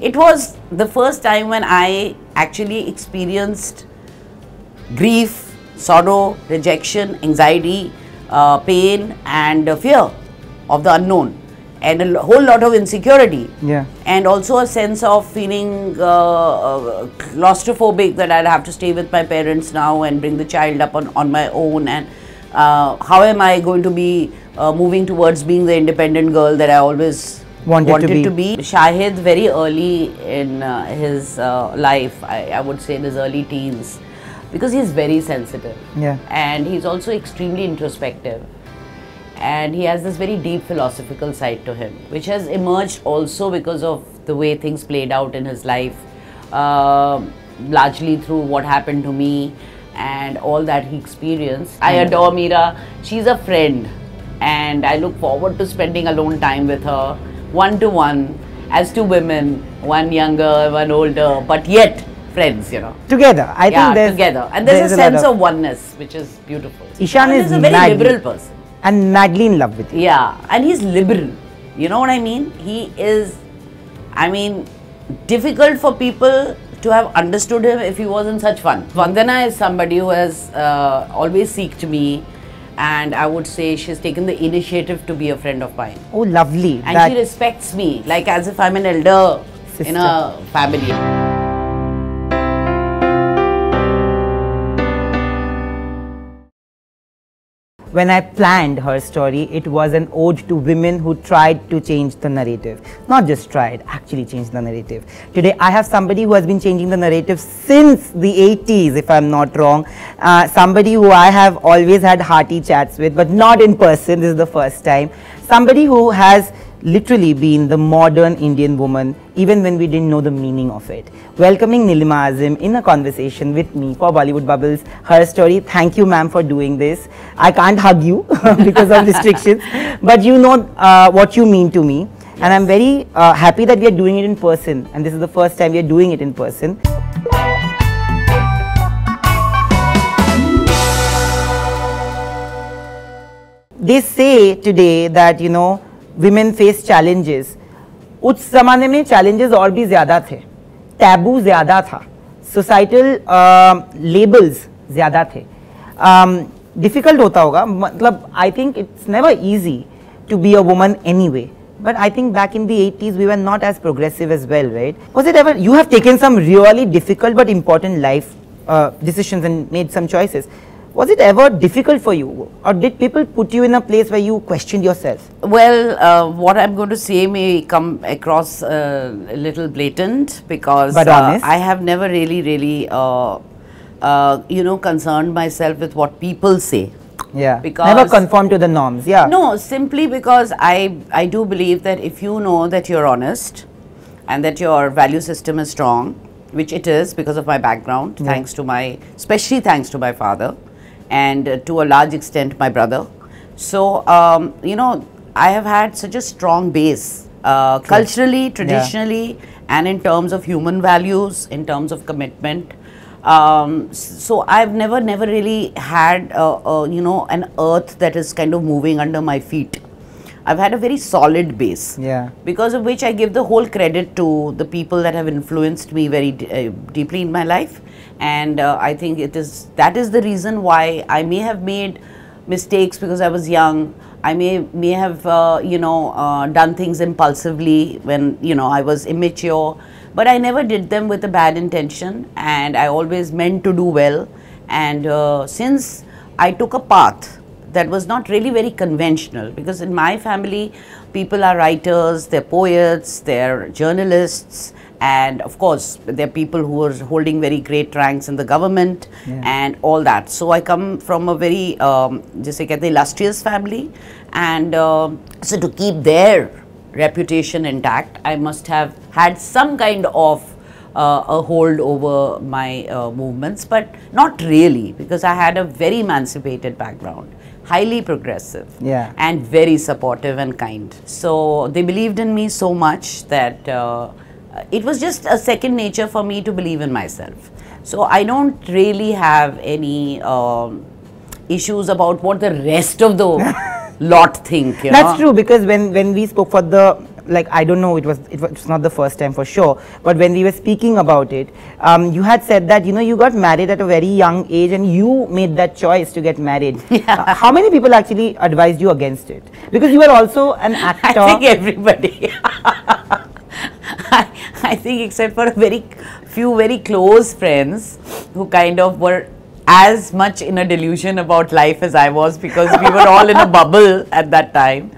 It was the first time when I actually experienced grief, sorrow, rejection, anxiety, pain and fear of the unknown and a whole lot of insecurity. Yeah. And also a sense of feeling claustrophobic, that I'd have to stay with my parents now and bring the child up on my own, and how am I going to be moving towards being the independent girl that I always wanted to be. Shahid, very early in his life, I would say in his early teens, because he's very sensitive, yeah, and he's also extremely introspective, and he has this very deep philosophical side to him, which has emerged also because of the way things played out in his life, largely through what happened to me and all that he experienced. I adore Mira. She's a friend and I look forward to spending alone time with her, one-to-one, as two women, one younger, one older, but yet friends, you know. Together. I think together. And there's a sense of oneness, which is beautiful. Ishaan is a very liberal person. And madly in love with you. Yeah, and he's liberal. You know what I mean? He is, I mean, difficult for people to have understood him if he wasn't such fun. Vandana is somebody who has always seeked me, and I would say she's taken the initiative to be a friend of mine. Oh, lovely. And she respects me, like as if I'm an elder sister in a family. When I planned her story, it was an ode to women who tried to change the narrative. Not just tried, actually changed the narrative. Today, I have somebody who has been changing the narrative since the 80s, if I'm not wrong. Somebody who I have always had hearty chats with, but not in person, this is the first time. Somebody who has literally been the modern Indian woman, even when we didn't know the meaning of it. Welcoming Neelima Azeem in a conversation with me for Bollywood Bubbles, her story. Thank you, ma'am, for doing this. I can't hug you because of restrictions, but you know what you mean to me. Yes. And I'm very happy that we are doing it in person, and this is the first time we are doing it in person. They say today that, you know, women face challenges. उस ज़माने में challenges और भी ज़्यादा थे, taboo ज़्यादा था, societal labels ज़्यादा थे, difficult होता होगा, मतलब I think it's never easy to be a woman anyway. But I think back in the 80s we were not as progressive as well, right? Was it ever, you have taken some really difficult but important life decisions and made some choices. Was it ever difficult for you, or did people put you in a place where you questioned yourself? Well, what I'm going to say may come across a little blatant, because I have never really, you know, concerned myself with what people say. Yeah, because never conformed to the norms. Yeah. No, simply because I do believe that if you know that you're honest and that your value system is strong, which it is because of my background, yeah, especially thanks to my father, and to a large extent my brother. So, you know, I have had such a strong base, culturally, traditionally, yeah, and in terms of human values, in terms of commitment. So I've never really had, you know, an earth that is kind of moving under my feet. I've had a very solid base, yeah, because of which I give the whole credit to the people that have influenced me very deeply in my life. And I think that is the reason why I may have made mistakes because I was young. I may have you know, done things impulsively when, you know, I was immature, but I never did them with a bad intention, and I always meant to do well. And since I took a path that was not really very conventional, because in my family people are writers, they're poets, they're journalists, and of course there are people who are holding very great ranks in the government, yeah, and all that. So I come from a very just like an illustrious family, and so to keep their reputation intact, I must have had some kind of a hold over my movements, but not really, because I had a very emancipated background, highly progressive, yeah, and very supportive and kind. So they believed in me so much that it was just a second nature for me to believe in myself. So I don't really have any issues about what the rest of the lot think, you know? That's true, because when we spoke for the like, I don't know, it was not the first time for sure, but when we were speaking about it, you had said that, you know, you got married at a very young age and you made that choice to get married. Yeah. How many people actually advised you against it? Because you were also an actor. I think everybody. I think except for a very few very close friends who kind of were as much in a delusion about life as I was, because we were all in a bubble at that time.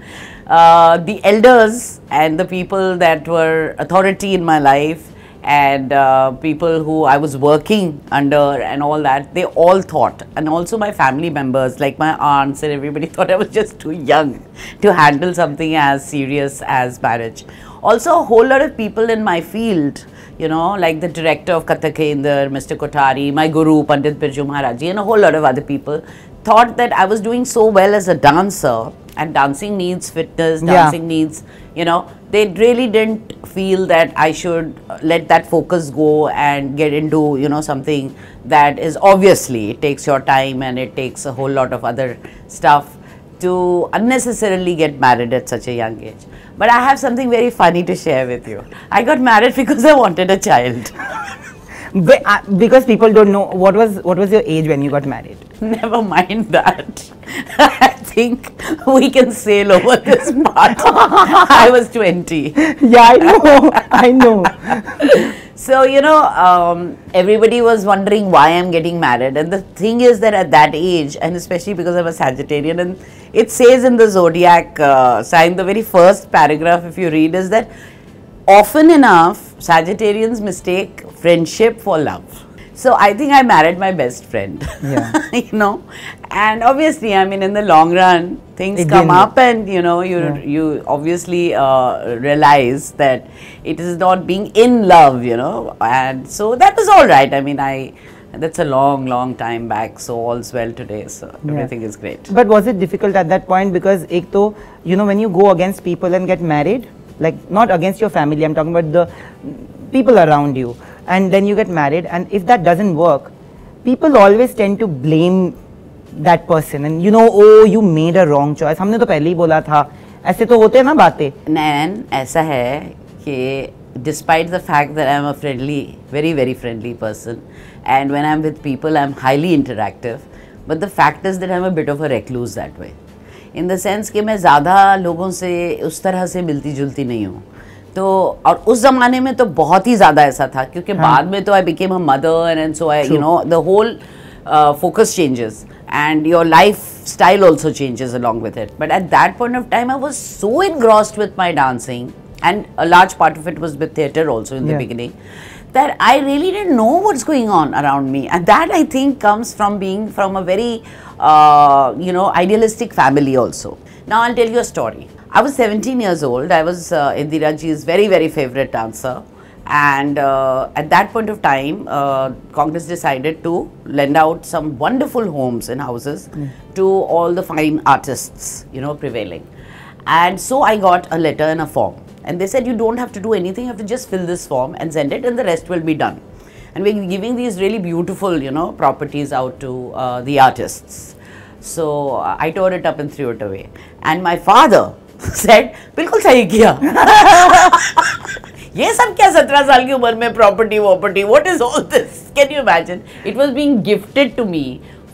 The elders and the people that were authority in my life and people who I was working under and all that, they all thought, and also my family members like my aunts and everybody thought I was just too young to handle something as serious as marriage. Also a whole lot of people in my field, you know, like the director of Kathak Kendra, Mr Kotari, my guru Pandit Birju Maharaj, and a whole lot of other people thought that I was doing so well as a dancer, and dancing needs fitness, dancing needs, you know, they really didn't feel that I should let that focus go and get into, you know, something that is obviously, it takes your time and it takes a whole lot of other stuff to unnecessarily get married at such a young age. But I have something very funny to share with you. I got married because I wanted a child. But, because people don't know, what was your age when you got married? Never mind that. I think we can sail over this part. I was 20. Yeah, I know. I know. So, you know, everybody was wondering why I'm getting married. And the thing is that at that age, and especially because I'm a Sagittarian, and it says in the zodiac sign, the very first paragraph, if you read, is that often enough, Sagittarians mistake friendship for love. So I think I married my best friend, yeah. You know, and obviously, I mean, in the long run, things come up and, you know, you obviously realize that it is not being in love, you know, and so that was all right. I mean, that's a long, long time back, so all's well today, so everything is great. But was it difficult at that point? Because, ek to, you know, when you go against people and get married, like not against your family, I'm talking about the people around you. And then you get married, and if that doesn't work, people always tend to blame that person, and you know, oh, you made a wrong choice. हमने तो पहले ही बोला था, ऐसे तो होते हैं ना बातें. नैन, ऐसा है कि despite the fact that I'm a friendly, very very friendly person, and when I'm with people, I'm highly interactive, but the fact is that I'm a bit of a recluse that way, in the sense कि मैं ज़्यादा लोगों से उस तरह से मिलती जुलती नहीं हूँ. तो और उस ज़माने में तो बहुत ही ज़्यादा ऐसा था, क्योंकि बाद में तो I became a mother and so I, you know, the whole focus changes and your life style also changes along with it. But at that point of time I was so engrossed with my dancing and a large part of it was with theatre also in the beginning that I really didn't know what's going on around me, and that I think comes from being from a very, you know, idealistic family also. Now I'll tell you a story. I was 17 years old. I was Indira ji's very very favorite dancer, and at that point of time, Congress decided to lend out some wonderful homes and houses to all the fine artists, you know, prevailing. And so I got a letter in a form. And they said, you don't have to do anything, you have to just fill this form and send it, and the rest will be done. And we're giving these really beautiful, you know, properties out to the artists. So I tore it up and threw it away. And my father said, bilkul sahi kiya. Ye sab kya 17 saal ki umar mein property, what is all this? Can you imagine? It was being gifted to me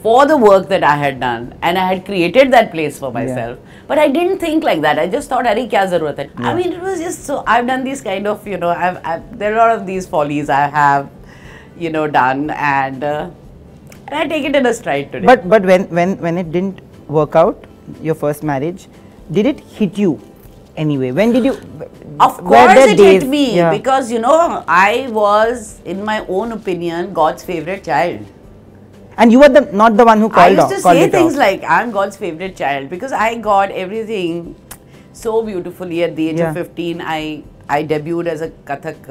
for the work that I had done, and I had created that place for myself. Yeah. But I didn't think like that. I just thought, "Arey, kya zarurat hai?" Yeah. I mean, it was just so. I've done these kind of, you know, there are a lot of these follies I have, you know, done, and I take it in a stride today. But when it didn't work out, your first marriage, did it hit you anyway? When did you? Of course, it hit me, yeah. Because, you know, I was, in my own opinion, God's favorite child. And you were not the one who called out. I used to say things like, I'm God's favorite child, because I got everything so beautifully at the age of 15. I debuted as a Kathak,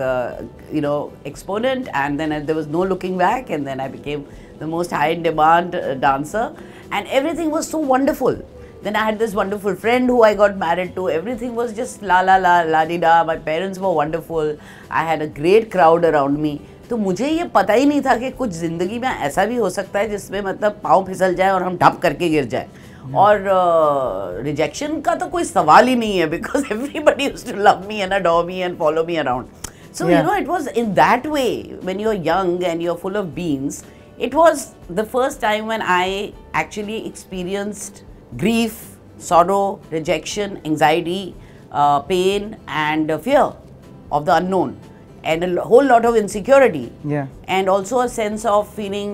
you know, exponent, and then there was no looking back, and then I became the most high-in-demand dancer, and everything was so wonderful. Then I had this wonderful friend who I got married to. Everything was just la la la la di da. My parents were wonderful. I had a great crowd around me. तो मुझे ये पता ही नहीं था कि कुछ ज़िंदगी में ऐसा भी हो सकता है जिसमें मतलब पाँव फिसल जाए और हम ढप करके गिर जाए। और रिजेक्शन का तो कोई सवाल ही नहीं है, because everybody used to love me and adore me and follow me around. So you know it was in that way when you are young and you are full of beans, it was the first time when I actually experienced grief, sorrow, rejection, anxiety, pain and fear of the unknown and a whole lot of insecurity, yeah, and also a sense of feeling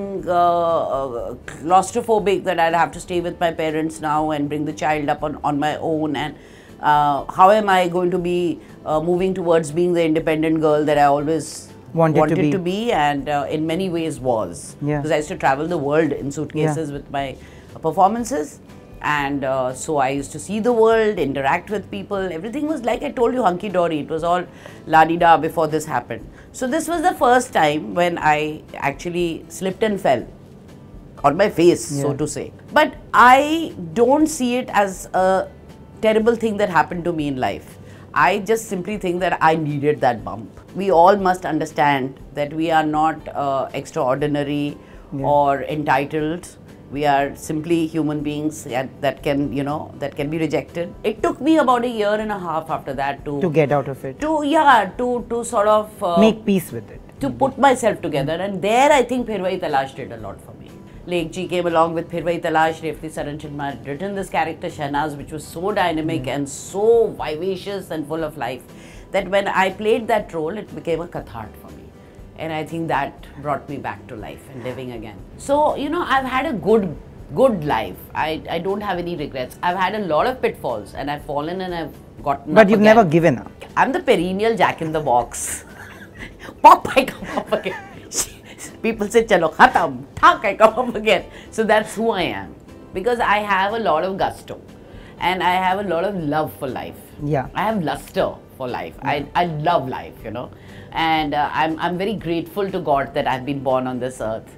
claustrophobic that I'll have to stay with my parents now and bring the child up on my own, and how am I going to be moving towards being the independent girl that I always wanted to be and in many ways was, yeah, because I used to travel the world in suitcases, yeah, with my performances. And so I used to see the world, interact with people. Everything was, like I told you, hunky dory. It was all la di da before this happened. So this was the first time when I actually slipped and fell on my face, yeah, so to say. But I don't see it as a terrible thing that happened to me in life. I just simply think that I needed that bump. We all must understand that we are not extraordinary, yeah, or entitled. We are simply human beings that can, you know, that can be rejected. It took me about 1.5 years after that to get out of it. To sort of make peace with it. To put myself together, and there I think Phir Wahi Talash did a lot for me. Lake Ji came along with Phir Wahi Talash. Refti Saransh Kumar had written this character Shahnaz, which was so dynamic, yeah, and so vivacious and full of life that when I played that role, it became a catharsis for me. And I think that brought me back to life and living again. So, you know, I've had a good life. I don't have any regrets. I've had a lot of pitfalls and I've fallen and I've gotten up. But you've never given up. I'm the perennial jack in the box. Pop, I come up again. People say, chalo, khatam, thak, I come up again. So that's who I am. Because I have a lot of gusto. And I have a lot of love for life. Yeah. I have luster for life. Yeah. I love life, you know. And I'm very grateful to God that I've been born on this earth.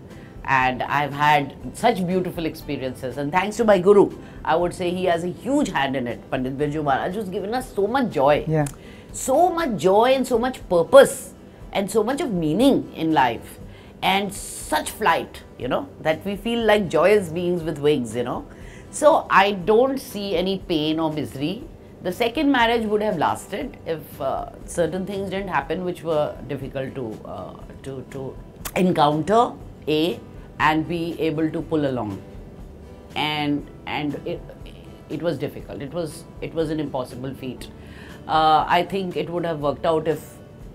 And I've had such beautiful experiences. And thanks to my guru, I would say he has a huge hand in it. Pandit Birju Maharaj, who's given us so much joy. Yeah. So much joy and so much purpose. And so much of meaning in life. And such flight, you know, that we feel like joyous beings with wings, you know. So I don't see any pain or misery. The second marriage would have lasted if certain things didn't happen, which were difficult to encounter, A, and be able to pull along, and it was difficult. It was an impossible feat. I think it would have worked out if,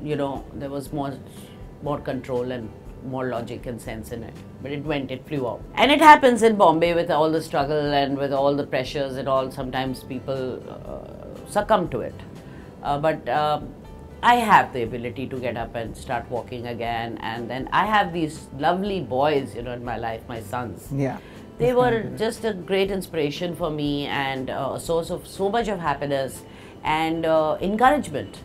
you know, there was more control and more logic and sense in it, but it flew out. And it happens in Bombay with all the struggle and with all the pressures and all. Sometimes people succumb to it, but I have the ability to get up and start walking again. And then I have these lovely boys, you know, in my life, my sons. Yeah, they were just a great inspiration for me and a source of so much of happiness and encouragement.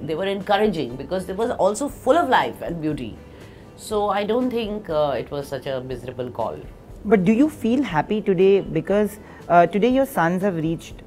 They were encouraging because they were also full of life and beauty. So I don't think it was such a miserable call. But do you feel happy today? Because today your sons have reached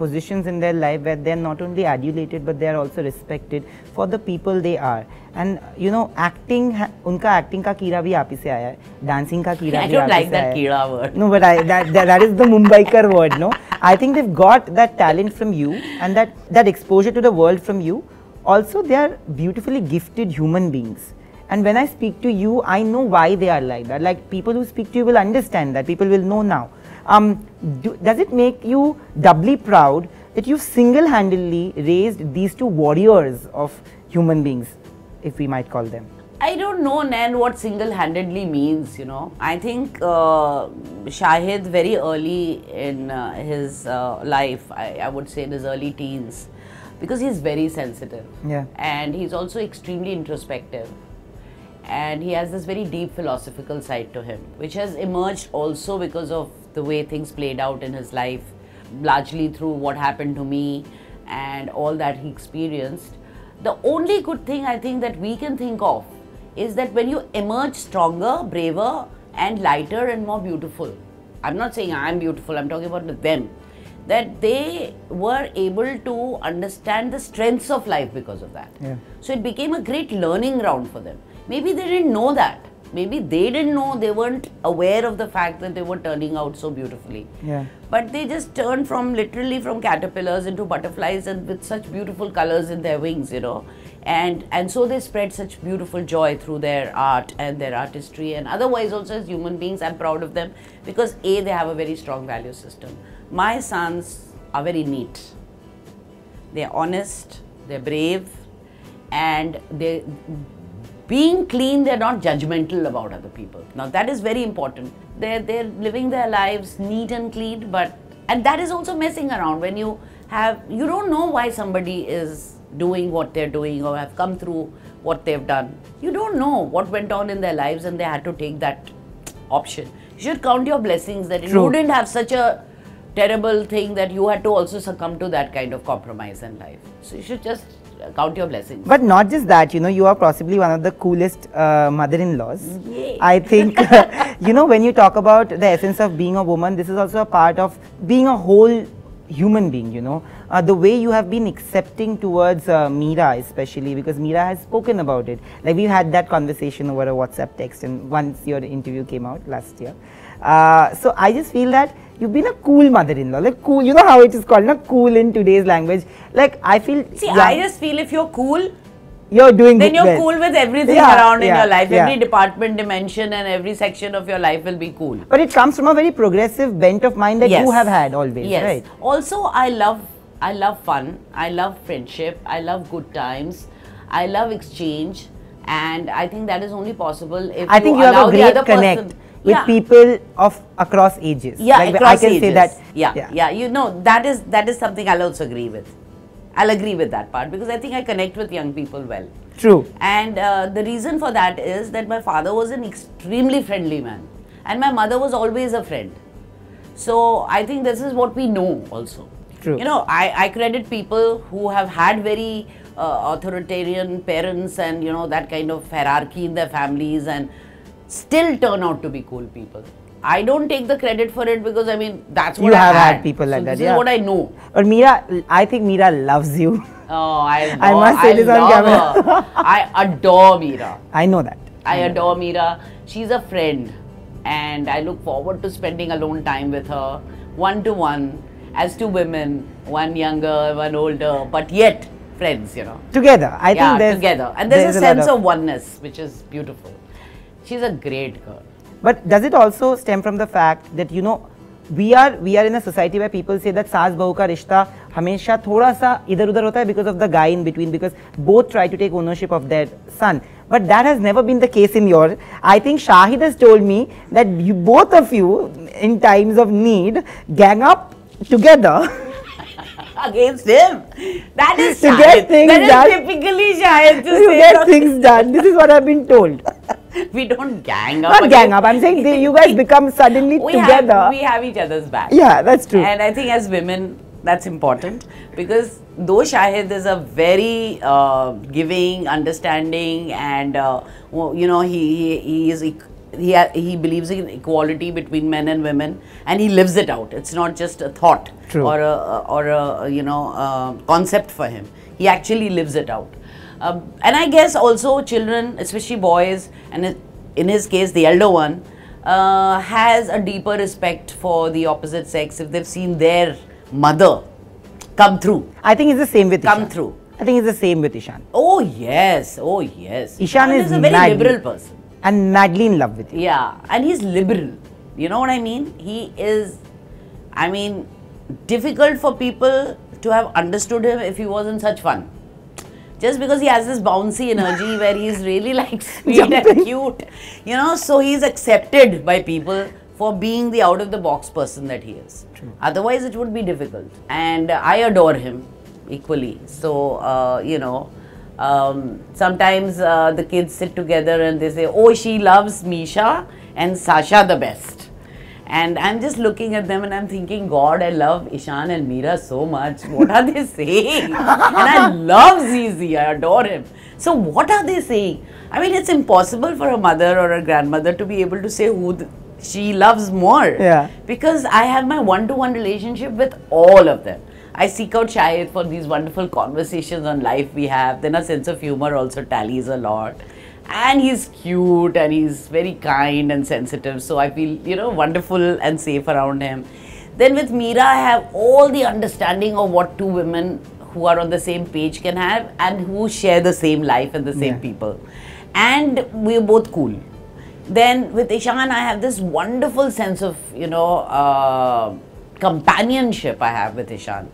positions in their life where they're not only adulated but they're also respected for the people they are. And you know, acting, unka acting ka keera bhi aap hi se aaya hai. Dancing ka keera bhi aap hi se aaya hai. I don't like that keera word. No, but that is the Mumbaikar word, no? I think they've got that talent from you and that exposure to the world from you. Also, they are beautifully gifted human beings. And when I speak to you, I know why they are like that. Like, people who speak to you will understand that. People will know now. Does it make you doubly proud that you've single-handedly raised these two warriors of human beings, if we might call them? I don't know, Nan, what single-handedly means, you know. I think Shahid, very early in his life, I would say in his early teens, because he's very sensitive. Yeah. And he's also extremely introspective. And he has this very deep philosophical side to him, which has emerged also because of the way things played out in his life, largely through what happened to me and all that he experienced. The only good thing I think that we can think of is that when you emerge stronger, braver and lighter and more beautiful, I'm not saying I'm beautiful, I'm talking about them, that they were able to understand the strengths of life because of that. Yeah. So it became a great learning ground for them. Maybe they didn't know that. Maybe they didn't know, they weren't aware of the fact that they were turning out so beautifully. Yeah. But they just turned from literally from caterpillars into butterflies, and with such beautiful colors in their wings, you know. And so they spread such beautiful joy through their art and their artistry, and otherwise also as human beings, I'm proud of them because A, they have a very strong value system. My sons are very neat. They're honest, they're brave, and they... Being clean, they're not judgmental about other people. Now that is very important. They're living their lives neat and clean, and that is also messing around when you don't know why somebody is doing what they're doing or have come through what they've done. You don't know what went on in their lives and they had to take that option. You should count your blessings that you wouldn't have such a terrible thing that you had to also succumb to that kind of compromise in life. So you should just count your blessings. But not just that, you know, you are possibly one of the coolest mother-in-laws. I think, you know, when you talk about the essence of being a woman, this is also a part of being a whole human being, you know. The way you have been accepting towards Mira, especially, because Mira has spoken about it. Like, we had that conversation over a WhatsApp text, and once your interview came out last year. So I just feel that you've been a cool mother-in-law, like cool, you know how it is called, not cool in today's language. Like I feel... See, young. I just feel if you're cool, you're doing then you're well. Cool with everything around in your life. Every department, dimension and every section of your life will be cool. But it comes from a very progressive bent of mind that you have had always, right? Also, I love fun, I love friendship, I love good times, I love exchange, and I think that is only possible if you have a great connect with people of across ages. Yeah, like across ages. Say that. Yeah. You know, that is something I'll also agree with. I'll agree with that part because I think I connect with young people well. True. And the reason for that is that my father was an extremely friendly man, and my mother was always a friend. So I think this is what we know also. True. You know, I credit people who have had very authoritarian parents and, you know, that kind of hierarchy in their families and still turn out to be cool people. I don't take the credit for it because, I mean, that's what I have had people like that. This is what I know. But Mira, I think Mira loves you. Oh, I must say this on camera. I adore Mira. I know that. I adore Mira. She's a friend, and I look forward to spending alone time with her, one-to-one, as two women, one younger, one older, but yet friends, you know. Together. I think together. And there's a sense of oneness, which is beautiful. She's a great girl. But does it also stem from the fact that, you know, we are in a society where people say that saas bahu ka rishta hamesha thoda sa idhar udhar hota hai because of the guy in between, because both try to take ownership of their son. But that has never been the case in your... I think Shahid has told me that you, both of you, in times of need, gang up together against him. That is Shahid. That is typically Shahid to get things done. This is what I've been told. We don't gang up. Not gang up. I'm saying you guys become suddenly together. We have each other's back. Yeah, that's true. And I think as women, that's important because though Shahid is a very giving, understanding, and you know, he believes in equality between men and women, and he lives it out. It's not just a thought or a you know concept for him. He actually lives it out. And I guess also children, especially boys, and in his case the elder one, has a deeper respect for the opposite sex if they've seen their mother come through. I think it's the same with Ishaan. Oh yes, Ishaan is a very liberal person. And madly in love with you. Yeah, and he's liberal. You know what I mean? He is, I mean, difficult for people to have understood him if he wasn't such fun. Just because he has this bouncy energy where he's really like sweet and cute, you know, so he's accepted by people for being the out of the box person that he is. True. Otherwise, it would be difficult. And I adore him equally. So, you know, sometimes the kids sit together and they say, oh, she loves Misha and Sasha the best. And I'm just looking at them and I'm thinking, God, I love Ishaan and Mira so much. What are they saying? And I love Zizi. I adore him. So what are they saying? I mean, it's impossible for a mother or a grandmother to be able to say who she loves more. Yeah. Because I have my one-to-one relationship with all of them. I seek out Shahid for these wonderful conversations on life we have. Then a sense of humor also tallies a lot. and he's cute and he's very kind and sensitive, so I feel, you know, wonderful and safe around him. Then with Mira, I have all the understanding of what two women who are on the same page can have and who share the same life and the same people, and we're both cool. Then with Ishaan, I have this wonderful sense of, you know, companionship I have with Ishaan,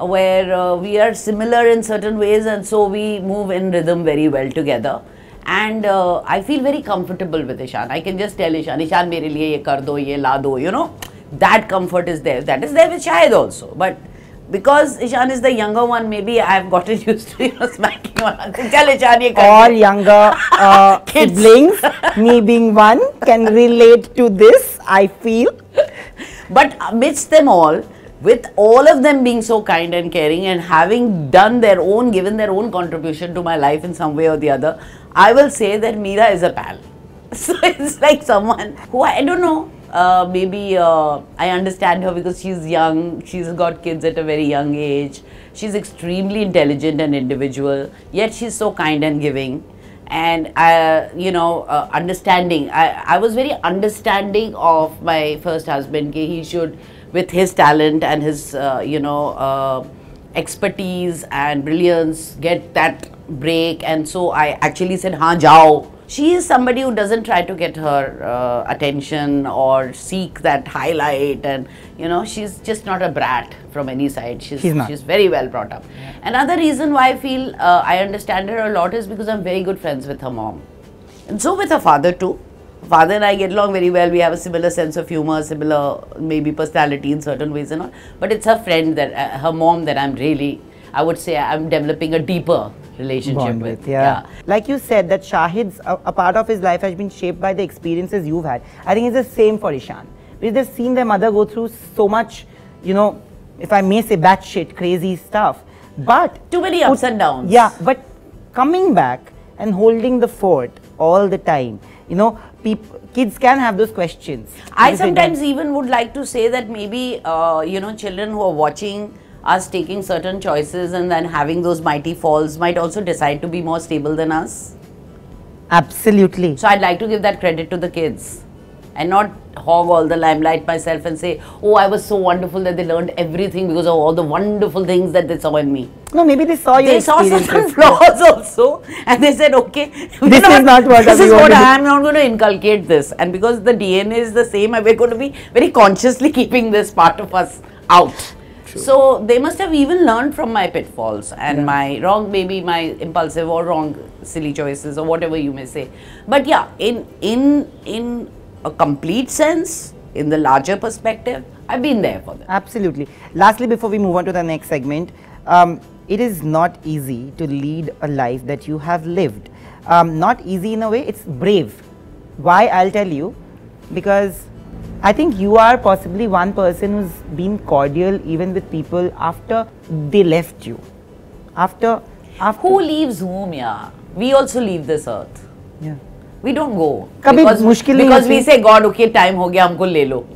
where we are similar in certain ways and so we move in rhythm very well together. And I feel very comfortable with Ishaan. I can just tell Ishaan, Ishaan, mere liye ye kar do, ye la do, you know. That comfort is there. That is there with Shahid also. But because Ishaan is the younger one, maybe I've gotten used to, you know, smacking one. Chal Ishaan, ye kar. All younger siblings, me being one, can relate to this, I feel. But amidst them all, with all of them being so kind and caring and having done their own, given their own contribution to my life in some way or the other, I will say that Mira is a pal. So it's like someone who, I don't know, maybe I understand her because she's young, she's got kids at a very young age, she's extremely intelligent and individual, yet she's so kind and giving. And you know, understanding. I was very understanding of my first husband, that he should, with his talent and his you know, expertise and brilliance, get that break. And so I actually said, haan jao. She is somebody who doesn't try to get her attention or seek that highlight, and you know, she's just not a brat from any side. She's very well brought up. Yeah. Another reason why I feel I understand her a lot is because I'm very good friends with her mom, and so with her father too. Father and I get along very well. We have a similar sense of humor, similar maybe personality in certain ways and all. But it's her friend, that her mom, that I'm really, I would say I'm developing a deeper relationship with. Yeah. Like you said, that Shahid's, a part of his life has been shaped by the experiences you've had. I think it's the same for Ishaan. Because they've seen their mother go through so much, you know, if I may say, batshit, crazy stuff. But too many ups and downs. Yeah, but coming back and holding the fort all the time, you know, kids can have those questions. I sometimes even would like to say that maybe, you know, children who are watching us taking certain choices and then having those mighty falls might also decide to be more stable than us. Absolutely. So I'd like to give that credit to the kids and not hog all the limelight myself and say, oh, I was so wonderful that they learned everything because of all the wonderful things that they saw in me. No, maybe they saw your experiences. They saw certain flaws also, and they said, okay, this is what I am not going to inculcate this. And because the DNA is the same, we're going to be very consciously keeping this part of us out. True. So they must have even learned from my pitfalls and my wrong, maybe my impulsive or wrong, silly choices or whatever you may say. But yeah, in a complete sense, in the larger perspective, I've been there for them. Absolutely. Lastly, before we move on to the next segment, it is not easy to lead a life that you have lived. Not easy in a way, it's brave. Why, I'll tell you, because I think you are possibly one person who's been cordial even with people after they left you. Who leaves whom, yeah? We also leave this earth. Yeah. We don't go because we say, God, okay, time ho gaya, humko le lo.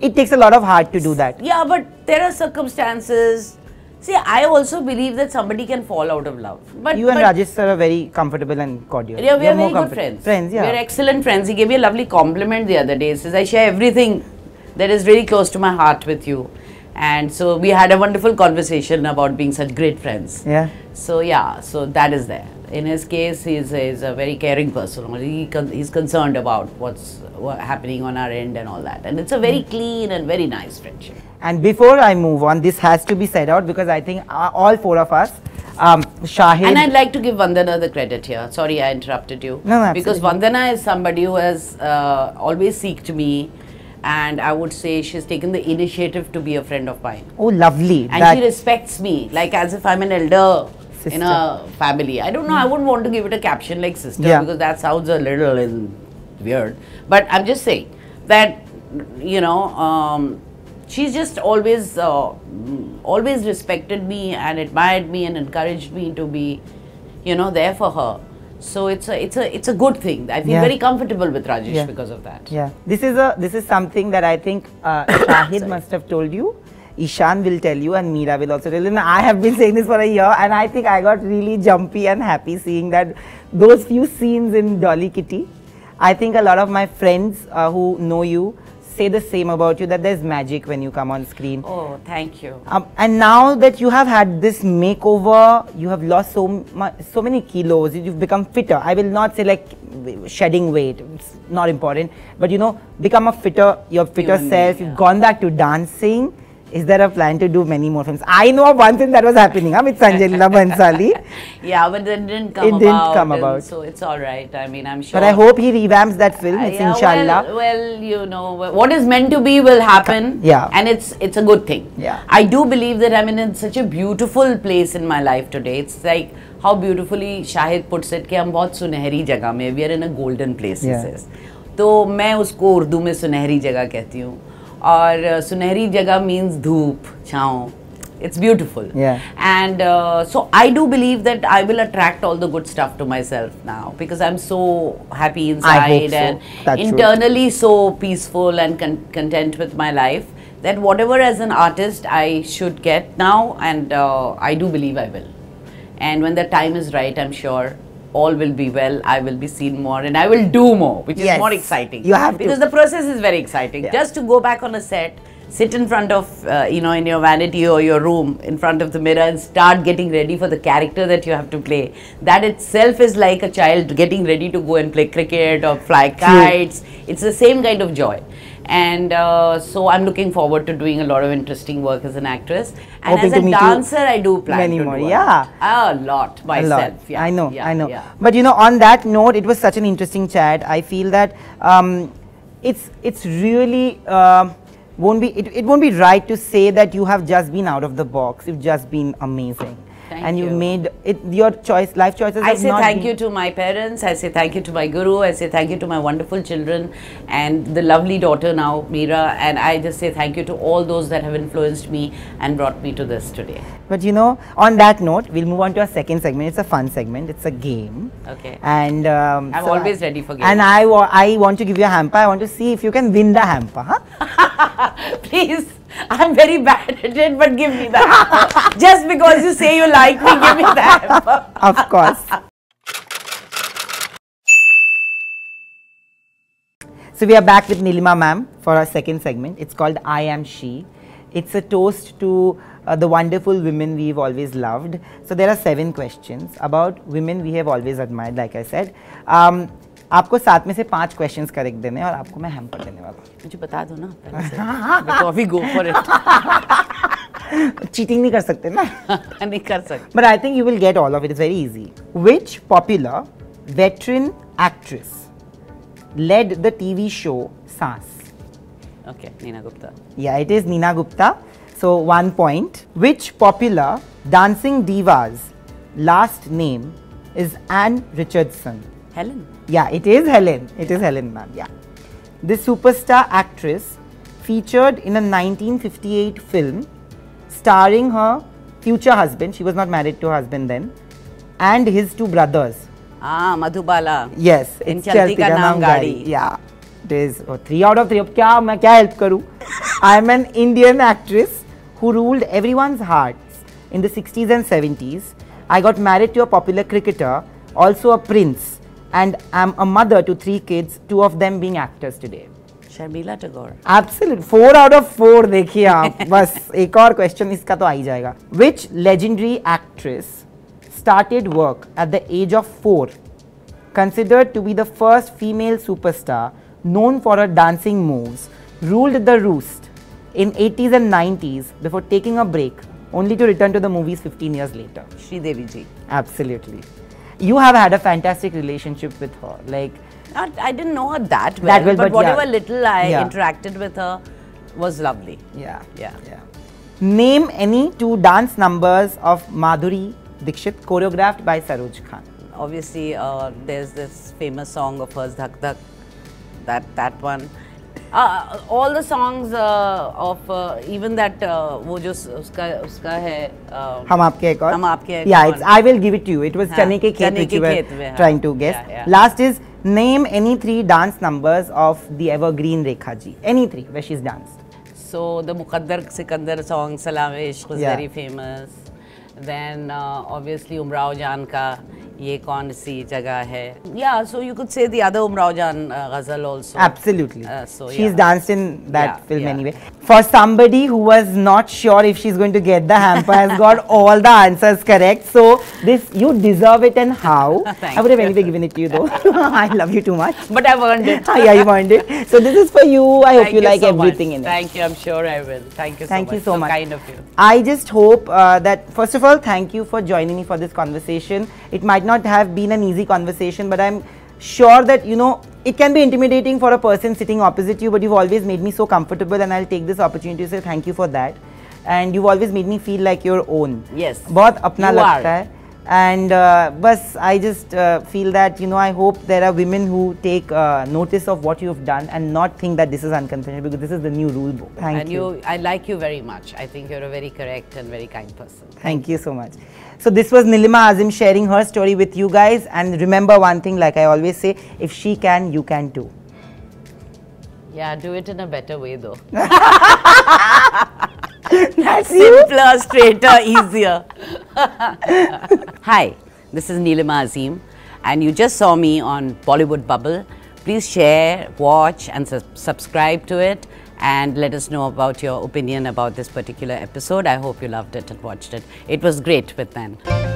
It takes a lot of heart to do that. Yeah, but there are circumstances. See, I also believe that somebody can fall out of love. But you and Rajesh sir are very comfortable and cordial. Yeah, we are very good friends. We are excellent friends. He gave me a lovely compliment the other day. He says, I share everything that is very close to my heart with you. And so we had a wonderful conversation about being such great friends. Yeah. So yeah, so that is there. In his case, he's a very caring person. He's concerned about what's happening on our end and all that. And it's a very clean and very nice friendship. And before I move on, this has to be said out because I think all four of us, Shahid... And I'd like to give Vandana the credit here. Sorry, I interrupted you. No, absolutely. Because Vandana is somebody who has always seeked me. And I would say she's taken the initiative to be a friend of mine. Oh, lovely. And she respects me, like as if I'm an elder sister in a family. I don't know, I wouldn't want to give it a caption like sister because that sounds a little weird. But I'm just saying that, you know, she's just always, always respected me and admired me and encouraged me to be, you know, there for her. So it's a good thing. I feel very comfortable with Rajesh because of that. Yeah, this is something that I think Shahid must have told you, Ishaan will tell you and Mira will also tell you. And I have been saying this for a year, and I think I got really jumpy and happy seeing that those few scenes in Dolly Kitty. I think a lot of my friends who know you say the same about you, that there's magic when you come on screen. Oh, thank you. And now that you have had this makeover, you have lost so many kilos, you've become fitter. I will not say like shedding weight, it's not important, but you know, become a fitter, your fitter self, you've gone back to dancing. Is there a plan to do many more films? I know of one thing that was happening with Sanjay Leela Bhansali. Yeah, but it didn't come about. It didn't come about. So it's all right. I mean, I'm sure. But I hope he revamps that film. It's inshallah. Well, you know, what is meant to be will happen. Yeah. And it's a good thing. Yeah. I do believe that I'm in such a beautiful place in my life today. It's like how beautifully Shahid puts it, that we are in a golden place, he says. So I call it sunehri jagah. और सुनहरी जगह means धूप, छाँव. It's beautiful. Yeah. And so I do believe that I will attract all the good stuff to myself now, because I'm so happy inside and internally so peaceful and content with my life, that whatever as an artist I should get now, and I do believe I will. And when the time is right, I'm sure all will be well, I will be seen more and I will do more, which is more exciting. You have to. Because the process is very exciting. Yeah. Just to go back on a set, sit in front of, you know, in your vanity or your room, in front of the mirror and start getting ready for the character that you have to play. That itself is like a child getting ready to go and play cricket or fly kites. It's the same kind of joy. And so I'm looking forward to doing a lot of interesting work as an actress, and hoping as a dancer I do plan many to more do a lot myself. Yeah, I know yeah. But you know, on that note, it was such an interesting chat. I feel that it's really it won't be right to say that you have just been out of the box. You've just been amazing. Thank you. You've made it your choice, life choices. I say thank you to my parents. I say thank you to my guru. I say thank you to my wonderful children and the lovely daughter now, Mira. And I just say thank you to all those that have influenced me and brought me to this today. But you know, on that note, we'll move on to our second segment. It's a fun segment. It's a game. Okay. And I'm always ready for games. And I want to give you a hamper. I want to see if you can win the hamper. Huh? Please. I'm very bad at it, but give me that. Just because you say you like me, give me that. Of course. So we are back with Neelima ma'am for our second segment. It's called I Am She. It's a toast to the wonderful women we've always loved. So there are 7 questions about women we have always admired, like I said. आपको 7 में से 5 questions correct देने हैं और आपको मैं hamper देने वाला हूँ. मुझे बता दो ना पहले से. Because we go for it. Cheating नहीं कर सकते ना. नहीं कर सकते. But I think you will get all of it. It's very easy. Which popular veteran actress led the TV show Saas? Okay, Neena Gupta. Yeah, it is Neena Gupta. So 1 point. Which popular dancing diva's last name is Ann Richardson? Helen. Yeah, it is Helen. It is Helen, ma'am. Yeah. This superstar actress featured in a 1958 film starring her future husband. She was not married to her husband then. And his 2 brothers. Ah, Madhubala. Yes. In Chalti Ka Naam Gaadi. Yeah. It is 3 out of 3. What help karu? I am an Indian actress who ruled everyone's hearts in the 60s and 70s. I got married to a popular cricketer, also a prince. And I'm a mother to 3 kids, 2 of them being actors today. Sharmila Tagore. Absolutely. 4 out of 4. देखिए आप. बस एक और question इसका तो आ ही जाएगा. Which legendary actress started work at the age of 4, considered to be the first female superstar, known for her dancing moves, ruled the roost in 80s and 90s before taking a break, only to return to the movies 15 years later? Sridevi ji. Absolutely. You have had a fantastic relationship with her, like... I didn't know her that well, but whatever little I interacted with her was lovely. Yeah. Name any 2 dance numbers of Madhuri Dixit choreographed by Saroj Khan. Obviously, there's this famous song of hers, Dhak Dhak, that one. All the songs of even that वो जो उसका है हम आपके एक और yeah, it's I will give it to you. It was Chane Ke Khet which you were trying to guess. Last is name any 3 dance numbers of the evergreen Rekha ji. Any 3 where she's danced. So the Mukaddar Sikandar song Salaam Ishq was very famous. Then obviously Umrao Jaan ka Ye Kaun Si Jagah Hai. Yeah, so you could say the other Umrao Jaan ghazal also. Absolutely. She's danced in that film anyway. For somebody who was not sure if she's going to get the hamper, has got all the answers correct. So this, you deserve it and how. I would have anyway given it to you though. I love you too much. But I've earned it. Yeah, you earned it. So this is for you. I hope you like everything in it. Thank you. I'm sure I will. Thank you so much. Thank you so much. So kind of you. I just hope that, first of all, thank you for joining me for this conversation. It might not have been an easy conversation, but I'm sure that, you know, it can be intimidating for a person sitting opposite you, but you've always made me so comfortable, and I'll take this opportunity to say thank you for that. And you've always made me feel like your own. Yes. बहुत अपना लगता है. And बस I just feel that, you know, I hope there are women who take notice of what you've done and not think that this is unconventional, because this is the new rule book. Thank you. And I like you very much. I think you're a very correct and very kind person. Thank you so much. So this was Neelima Azeem sharing her story with you guys, and remember one thing, like I always say, if she can, you can too. Yeah, do it in a better way though. That's simpler, straighter, easier. Hi, this is Neelima Azeem, and you just saw me on Bollywood Bubble. Please share, watch and subscribe to it. And let us know about your opinion about this particular episode. I hope you loved it and watched it. It was great with them.